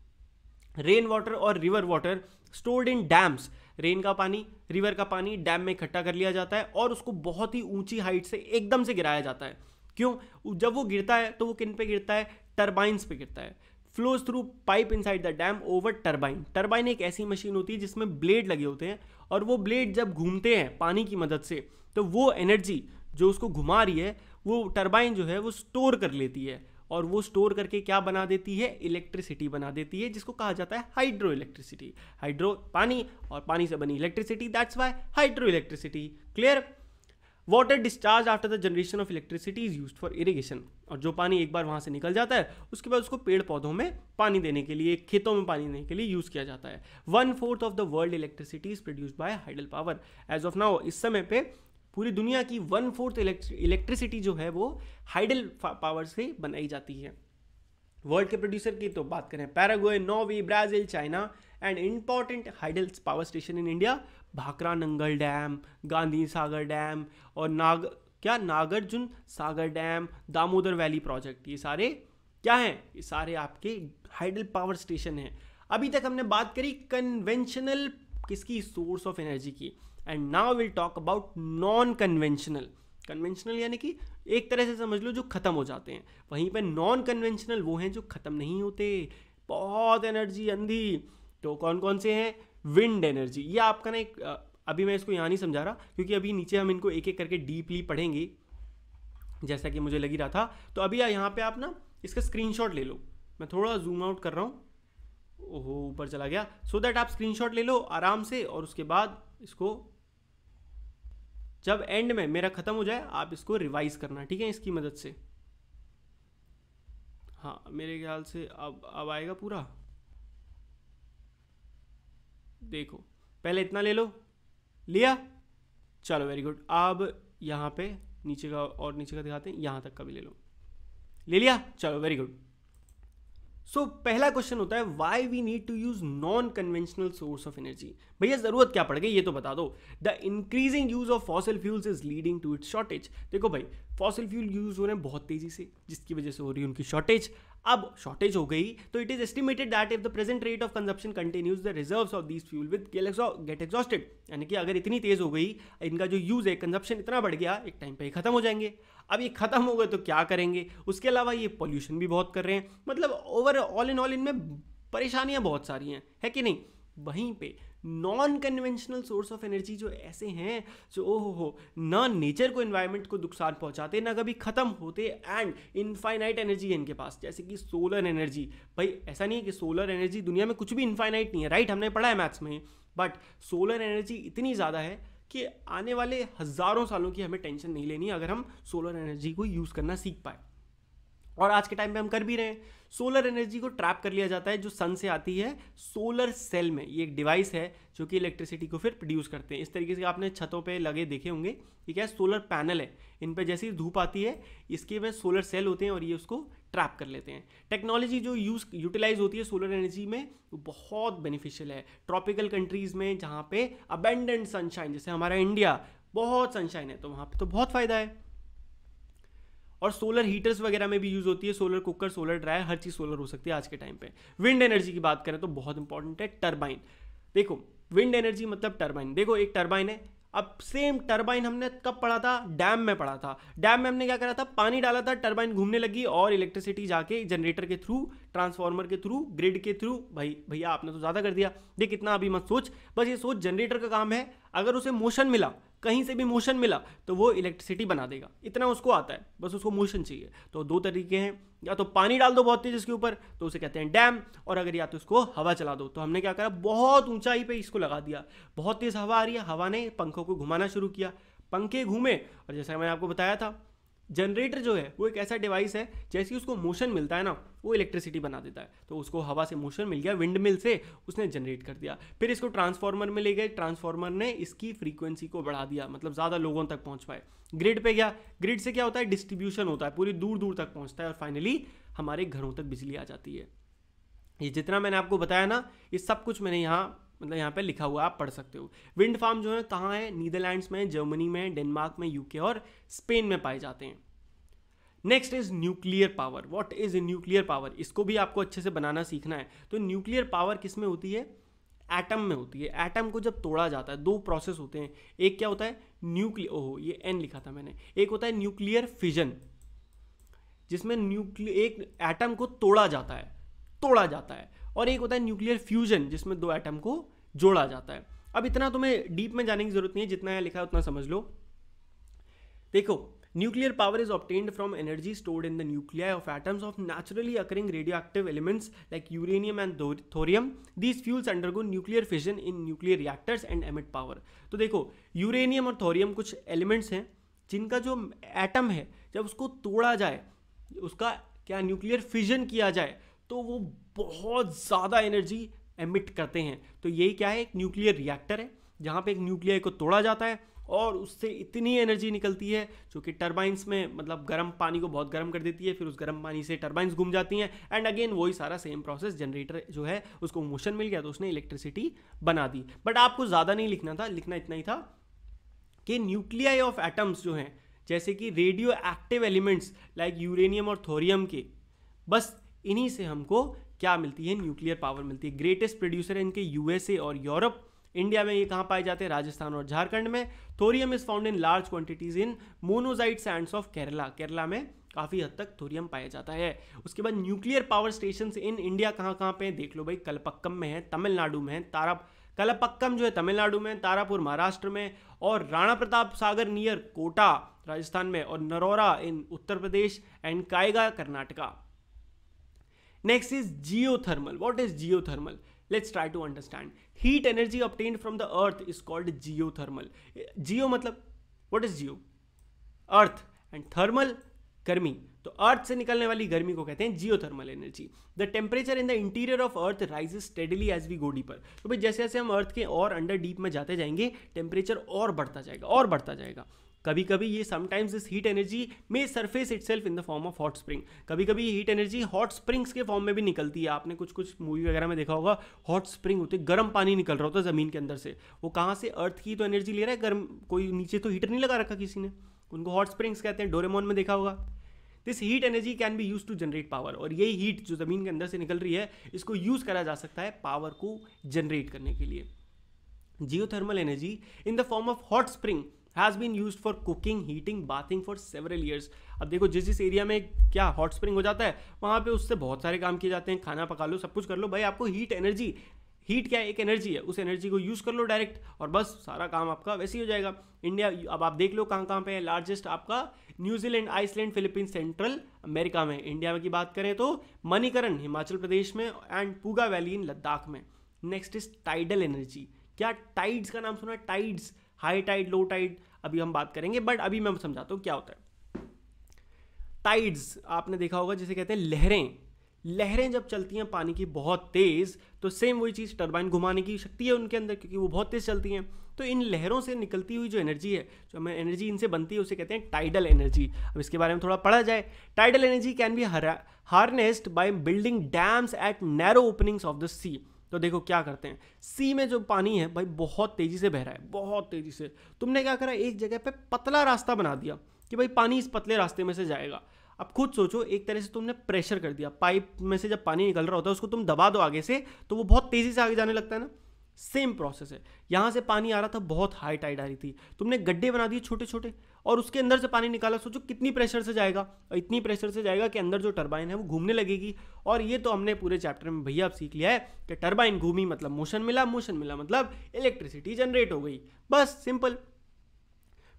रेन वाटर और river water stored in dams, rain का पानी, रिवर का पानी डैम में इकट्ठा कर लिया जाता है और उसको बहुत ही ऊंची हाइट से एकदम से गिराया जाता है। क्यों, जब वो गिरता है तो वो किन पे गिरता है, टर्बाइंस पे गिरता है। Flows through pipe inside the dam over turbine. Turbine एक ऐसी मशीन होती है जिसमें ब्लेड लगे होते हैं, और वो ब्लेड जब घूमते हैं पानी की मदद से, तो वो एनर्जी जो उसको घुमा रही है, वो टर्बाइन जो है वो स्टोर कर लेती है, और वो स्टोर करके क्या बना देती है, इलेक्ट्रिसिटी बना देती है, जिसको कहा जाता है हाइड्रो इलेक्ट्रिसिटी। हाइड्रो पानी, और पानी से बनी electricity, that's why hydro electricity. Clear. Water discharge after the generation of electricity is used for irrigation. और जो पानी एक बार वहाँ से निकल जाता है, उसके बाद उसको पेड़ पौधों में पानी देने के लिए, खेतों में पानी देने के लिए यूज़ किया जाता है। 1/4 of the world electricity is produced by hydel power. As of now, इस समय पे पूरी दुनिया की 1/4 इलेक्ट्रिसिटी जो है वो हाइडल पावर से बनाई जाती है। वर्ल्ड के प्रोड्यूसर की तो बात करें, Paraguay, Norway, Brazil, China and important hydel power station in India, Bhakra Nangal dam, Gandhi Sagar dam और Nagarjuna Sagar dam, Damodar valley project, ये सारे क्या हैं, ये सारे आपके हाइडल पावर स्टेशन हैं। अभी तक हमने बात करी कन्वेंशनल किसकी, सोर्स ऑफ एनर्जी की। And now will talk about non conventional. Conventional यानी कि एक तरह से समझ लो जो ख़त्म हो जाते हैं, वहीं पे नॉन कन्वेंशनल वो हैं जो ख़त्म नहीं होते, बहुत एनर्जी अंधी। तो कौन कौन से हैं? विंड एनर्जी, ये आपका ना एक, अभी मैं इसको यहाँ नहीं समझा रहा क्योंकि अभी नीचे हम इनको एक एक करके डीपली पढ़ेंगे जैसा कि मुझे लगी रहा था। तो अभी यहाँ पे आप ना इसका स्क्रीनशॉट ले लो, मैं थोड़ा जूम आउट कर रहा हूँ, ओहो ऊपर चला गया, सो दैट आप स्क्रीनशॉट ले लो आराम से, और उसके बाद इसको जब एंड में मेरा ख़त्म हो जाए आप इसको रिवाइज करना, ठीक है, इसकी मदद से। हाँ मेरे ख्याल से अब आएगा पूरा, देखो पहले इतना ले लो, लिया, चलो वेरी गुड। अब यहाँ पे नीचे का और नीचे का दिखाते हैं, यहाँ तक का भी ले लो, ले लिया, चलो वेरी गुड। सो पहला क्वेश्चन होता है why we need to use non conventional source of energy. भैया जरूरत क्या पड़ गई ये तो बता दो। The increasing use of fossil fuels is leading to its shortage. देखो भाई फॉसिल फ्यूल यूज हो रहे हैं बहुत तेजी से जिसकी वजह से हो रही है उनकी शॉर्टेज। अब शॉर्टेज हो गई तो it is estimated that if the present rate of consumption continues the reserves of this fuel with get exhausted. यानी कि अगर इतनी तेज हो गई इनका जो यूज है, कंजप्शन इतना बढ़ गया, एक टाइम पे ये खत्म हो जाएंगे। अब ये खत्म हो गए तो क्या करेंगे? उसके अलावा ये पॉल्यूशन भी बहुत कर रहे हैं, मतलब ओवरऑल इन ऑल इनमें परेशानियां बहुत सारी हैं, है कि नहीं। वहीं पे non conventional source of energy जो ऐसे हैं जो ओहो ना नेचर को, एनवायरनमेंट को नुकसान पहुंचाते, ना कभी ख़त्म होते, एंड इनफाइनाइट एनर्जी है इनके पास, जैसे कि सोलर एनर्जी। भाई ऐसा नहीं है कि सोलर एनर्जी, दुनिया में कुछ भी इनफाइनाइट नहीं है, राइट, हमने पढ़ा है मैथ्स में, बट सोलर एनर्जी इतनी ज़्यादा है कि आने वाले हज़ारों सालों की हमें टेंशन नहीं लेनी अगर हम सोलर एनर्जी को यूज़ करना सीख पाए। और आज के टाइम पे हम कर भी रहे हैं। सोलर एनर्जी को ट्रैप कर लिया जाता है जो सन से आती है सोलर सेल में। ये एक डिवाइस है जो कि इलेक्ट्रिसिटी को फिर प्रोड्यूस करते हैं। इस तरीके से आपने छतों पे लगे देखे होंगे, ठीक है, सोलर पैनल है, इन पे जैसी धूप आती है इसके में सोलर सेल होते हैं और ये उसको ट्रैप कर लेते हैं। टेक्नोलॉजी जो यूटिलाइज होती है सोलर एनर्जी में वो बहुत बेनिफिशियल है। ट्रॉपिकल कंट्रीज़ में जहाँ पे अबेंडेंट सनशाइन, जैसे हमारा इंडिया बहुत सनशाइन है, तो वहाँ पर तो बहुत फ़ायदा है। और सोलर हीटर्स वगैरह में भी यूज़ होती है, सोलर कुकर, सोलर ड्रायर, हर चीज़ सोलर हो सकती है आज के टाइम पे। विंड एनर्जी की बात करें तो बहुत इंपॉर्टेंट है, टर्बाइन। देखो विंड एनर्जी मतलब टर्बाइन, देखो एक टर्बाइन है। अब सेम टर्बाइन हमने कब पढ़ा था? डैम में पढ़ा था। डैम में हमने क्या करा था? पानी डाला था, टर्बाइन घूमने लगी और इलेक्ट्रिसिटी जाके जनरेटर के थ्रू, ट्रांसफार्मर के थ्रू, ग्रिड के थ्रू। भाई भैया आपने तो ज़्यादा कर दिया, देख इतना अभी मत सोच, बस ये सोच जनरेटर का काम है, अगर उसे मोशन मिला, कहीं से भी मोशन मिला तो वो इलेक्ट्रिसिटी बना देगा, इतना उसको आता है, बस उसको मोशन चाहिए। तो दो तरीके हैं, या तो पानी डाल दो बहुत तेज इसके ऊपर तो उसे कहते हैं डैम, और अगर या तो इसको हवा चला दो। तो हमने क्या करा? बहुत ऊंचाई पे इसको लगा दिया, बहुत तेज़ हवा आ रही है, हवा ने पंखों को घुमाना शुरू किया, पंखे घूमे, और जैसा मैंने आपको बताया था जनरेटर जो है वो एक ऐसा डिवाइस है जैसे ही उसको मोशन मिलता है ना वो इलेक्ट्रिसिटी बना देता है। तो उसको हवा से मोशन मिल गया, विंड मिल से उसने जनरेट कर दिया, फिर इसको ट्रांसफार्मर में ले गए, ट्रांसफार्मर ने इसकी फ्रीक्वेंसी को बढ़ा दिया, मतलब ज़्यादा लोगों तक पहुंच पाए। ग्रिड पे गया, ग्रिड से क्या होता है? डिस्ट्रीब्यूशन होता है, पूरी दूर दूर तक पहुँचता है और फाइनली हमारे घरों तक बिजली आ जाती है। ये जितना मैंने आपको बताया ना ये सब कुछ मैंने यहाँ, मतलब यहाँ पे लिखा हुआ है, आप पढ़ सकते हो। विंड फार्म जो है कहाँ है? नीदरलैंड्स में, जर्मनी में, डेनमार्क में, यूके और स्पेन में पाए जाते हैं। Next is nuclear power. What is nuclear power? इसको भी आपको अच्छे से बनाना सीखना है। तो न्यूक्लियर पावर किस में होती है? एटम में होती है। एटम को जब तोड़ा जाता है, दो प्रोसेस होते हैं, एक क्या होता है न्यूक्लियर, ओहो ये एन लिखा था मैंने, एक होता है न्यूक्लियर फिजन जिसमें एक एटम को तोड़ा जाता है, और एक होता है न्यूक्लियर फ्यूजन जिसमें दो एटम को जोड़ा जाता है। अब इतना तुम्हें डीप में जाने की जरूरत नहीं है, जितना यहाँ लिखा है उतना समझ लो। देखो nuclear power is obtained from energy stored in the nuclei of atoms of naturally occurring radioactive elements like uranium and thorium. These fuels undergo nuclear fission in nuclear reactors and emit power. तो देखो uranium और thorium कुछ elements हैं जिनका जो atom है जब उसको तोड़ा जाए, उसका क्या न्यूक्लियर फिजन किया जाए, तो वो बहुत ज़्यादा एनर्जी एमिट करते हैं। तो यही क्या है? एक न्यूक्लियर रिएक्टर है जहाँ पे एक न्यूक्लियर को तोड़ा जाता है और उससे इतनी एनर्जी निकलती है जो कि टर्बाइंस में, मतलब गर्म पानी को बहुत गर्म कर देती है, फिर उस गर्म पानी से टर्बाइंस घूम जाती हैं, एंड अगेन वही सारा सेम प्रोसेस, जनरेटर जो है उसको मोशन मिल गया तो उसने इलेक्ट्रिसिटी बना दी। बट आपको ज़्यादा नहीं लिखना था, लिखना इतना ही था कि न्यूक्लियाई ऑफ एटम्स जो हैं जैसे कि radioactive elements like uranium और थोरियम के, बस इन्हीं से हमको क्या मिलती है? न्यूक्लियर पावर मिलती है। ग्रेटेस्ट प्रोड्यूसर है इनके यूएसए और यूरोप। इंडिया में ये कहाँ पाए जाते हैं? राजस्थान और झारखंड में। Thorium is found in large quantities in monazite sands of Kerala, Kerala में काफ़ी हद तक थोरियम पाया जाता है। उसके बाद nuclear power stations in India कहाँ कहाँ पे हैं? देख लो भाई, कलपक्कम में है, तमिलनाडु में है, कलपक्कम जो है तमिलनाडु में, तारापुर महाराष्ट्र में, और राणा प्रताप सागर नियर कोटा राजस्थान में, और Narora in Uttar Pradesh and Kaiga Karnataka. Next is geothermal. What is geothermal? Let's try to understand. Heat energy obtained from the earth is called geothermal. Geo मतलब what is geo? Earth, and thermal गर्मी, तो अर्थ से निकलने वाली गर्मी को कहते हैं geothermal energy. The temperature in the interior of earth rises steadily as we go deeper. तो भाई जैसे जैसे हम अर्थ के और अंडर डीप में जाते जाएंगे टेम्परेचर और बढ़ता जाएगा और बढ़ता जाएगा। कभी कभी ये समटाइम्स दिस हीट एनर्जी में surface itself in the form of hot spring. कभी कभी हीट एनर्जी हॉट स्प्रिंग्स के फॉर्म में भी निकलती है। आपने कुछ मूवी वगैरह में देखा होगा, हॉट स्प्रिंग होते, गर्म पानी निकल रहा होता है ज़मीन के अंदर से। वो कहाँ से? अर्थ की तो एनर्जी ले रहा है, गर्म, कोई नीचे तो हीटर नहीं लगा रखा किसी ने, उनको हॉट स्प्रिंग्स कहते हैं। डोरेमोन में देखा होगा। This heat energy can be use to generate power, और यही हीट जो ज़मीन के अंदर से निकल रही है इसको यूज़ करा जा सकता है पावर को जनरेट करने के लिए। Geothermal energy in the form of hot spring has been use for cooking, heating, bathing for several years. अब देखो जिस एरिया में क्या हॉट स्प्रिंग हो जाता है वहाँ पे उससे बहुत सारे काम किए जाते हैं, खाना पका लो, सब कुछ कर लो। भाई आपको हीट एनर्जी, हीट क्या है? एक एनर्जी है, उस एनर्जी को यूज़ कर लो डायरेक्ट और बस सारा काम आपका वैसे ही हो जाएगा। इंडिया अब आप देख लो कहाँ कहाँ पे है, लार्जेस्ट आपका New Zealand, Iceland, Philippines, central America में। इंडिया की बात करें तो मणिकरण हिमाचल प्रदेश में, and Puga valley in Ladakh में। Next is tidal energy. क्या टाइड्स का नाम सुना? Tides, high tide, low tide, अभी हम बात करेंगे, बट अभी मैं समझाता हूँ क्या होता है टाइड्स। आपने देखा होगा जिसे कहते हैं लहरें। लहरें जब चलती हैं पानी की बहुत तेज़, तो सेम वही चीज़, टरबाइन घुमाने की शक्ति है उनके अंदर क्योंकि वो बहुत तेज़ चलती हैं। तो इन लहरों से निकलती हुई जो एनर्जी है, जो हमें एनर्जी इनसे बनती है, उसे कहते हैं टाइडल एनर्जी। अब इसके बारे में थोड़ा पढ़ा जाए। Tidal energy can be harnessed by building dams at narrow openings of the sea. तो देखो क्या करते हैं, सी में जो पानी है भाई बहुत तेज़ी से बह रहा है, बहुत तेज़ी से, तुमने क्या करा, एक जगह पे पतला रास्ता बना दिया कि भाई पानी इस पतले रास्ते में से जाएगा। अब खुद सोचो, एक तरह से तुमने प्रेशर कर दिया, पाइप में से जब पानी निकल रहा होता है उसको तुम दबा दो आगे से तो वो बहुत तेज़ी से आगे जाने लगता है ना। सेम प्रोसेस है, यहाँ से पानी आ रहा था, बहुत हाई टाइड आ रही थी, तुमने गड्ढे बना दिए छोटे छोटे और उसके अंदर से पानी निकाला, सोचो कितनी प्रेशर से जाएगा, और इतनी प्रेशर से जाएगा कि अंदर जो टरबाइन है वो घूमने लगेगी। और ये तो हमने पूरे चैप्टर में भैया आप सीख लिया है कि टरबाइन घूमी मतलब मोशन मिला, मोशन मिला मतलब इलेक्ट्रिसिटी जनरेट हो गई, बस सिंपल।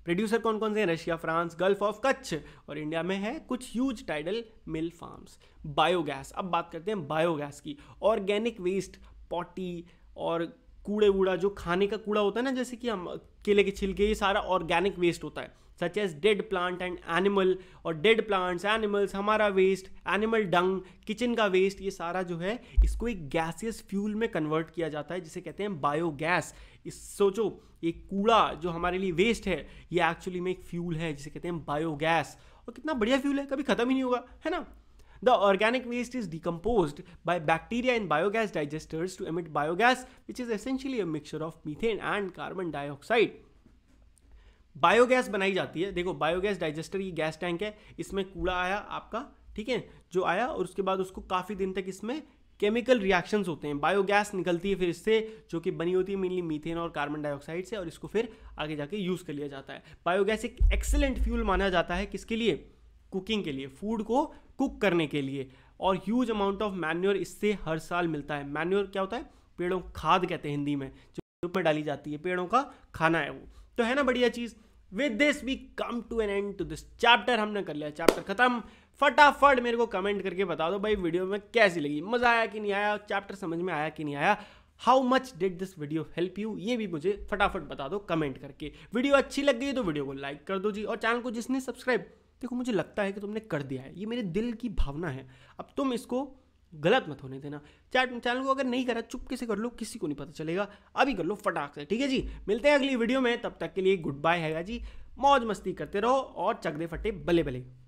प्रोड्यूसर कौन कौन से हैं? Russia, France, gulf of Kutch, और इंडिया में है कुछ huge tidal mill farms. Biogas, अब बात करते हैं बायोगैस की। ऑर्गेनिक वेस्ट, पॉटी और कूड़े वूड़ा, जो खाने का कूड़ा होता है ना, जैसे कि हम केले के छिलके, ये सारा ऑर्गेनिक वेस्ट होता है। Such as dead plant and animal, और डेड प्लांट्स, एनिमल्स, हमारा वेस्ट, एनिमल डंग, किचन का वेस्ट, ये सारा जो है इसको एक गैसियस फ्यूल में कन्वर्ट किया जाता है जिसे कहते हैं बायोगैस। इस सोचो ये कूड़ा जो हमारे लिए वेस्ट है ये एक्चुअली में एक फ्यूल है जिसे कहते हैं बायोगैस, और कितना बढ़िया फ्यूल है, कभी ख़त्म ही नहीं होगा, है ना। The organic waste is decomposed by bacteria in biogas digesters to emit biogas, which is essentially a mixture of methane and carbon dioxide. Biogas बनाई जाती है। देखो बायोगैस डाइजेस्टर, ये गैस टैंक है, इसमें कूड़ा आया आपका, ठीक है, जो आया, और उसके बाद उसको काफ़ी दिन तक इसमें केमिकल रिएक्शंस होते हैं, बायोगैस निकलती है फिर इससे, जो कि बनी होती है मेनली मीथेन और कार्बन डाइऑक्साइड से, और इसको फिर आगे जाके यूज़ कर लिया जाता है। बायोगैस एक एक्सेलेंट फ्यूल माना जाता है, किसके लिए? कुकिंग के लिए, फूड को कुक करने के लिए। और ह्यूज अमाउंट ऑफ मैन्योर इससे हर साल मिलता है। मैन्योर क्या होता है? पेड़ों, खाद कहते हैं हिंदी में, जो पे डाली जाती है, पेड़ों का खाना है वो, तो है ना बढ़िया चीज़। With this we come to an end to this chapter, हमने कर लिया चैप्टर खत्म। फटाफट मेरे को कमेंट करके बता दो भाई वीडियो में कैसी लगी, मज़ा आया कि नहीं आया, चैप्टर समझ में आया कि नहीं आया, how much did this video help you, ये भी मुझे फटाफट बता दो कमेंट करके। वीडियो अच्छी लग गई तो वीडियो को लाइक कर दो जी, और चैनल को जिसने सब्सक्राइब, देखो मुझे लगता है कि तुमने कर दिया है, ये मेरे दिल की भावना है, अब तुम इसको गलत मत होने देना। चैनल को अगर नहीं करा चुपके से कर लो, किसी को नहीं पता चलेगा, अभी कर लो फटाक से, ठीक है जी। मिलते हैं अगली वीडियो में, तब तक के लिए गुड बाय है जी, मौज मस्ती करते रहो और चक दे फटे बल्ले बल्ले।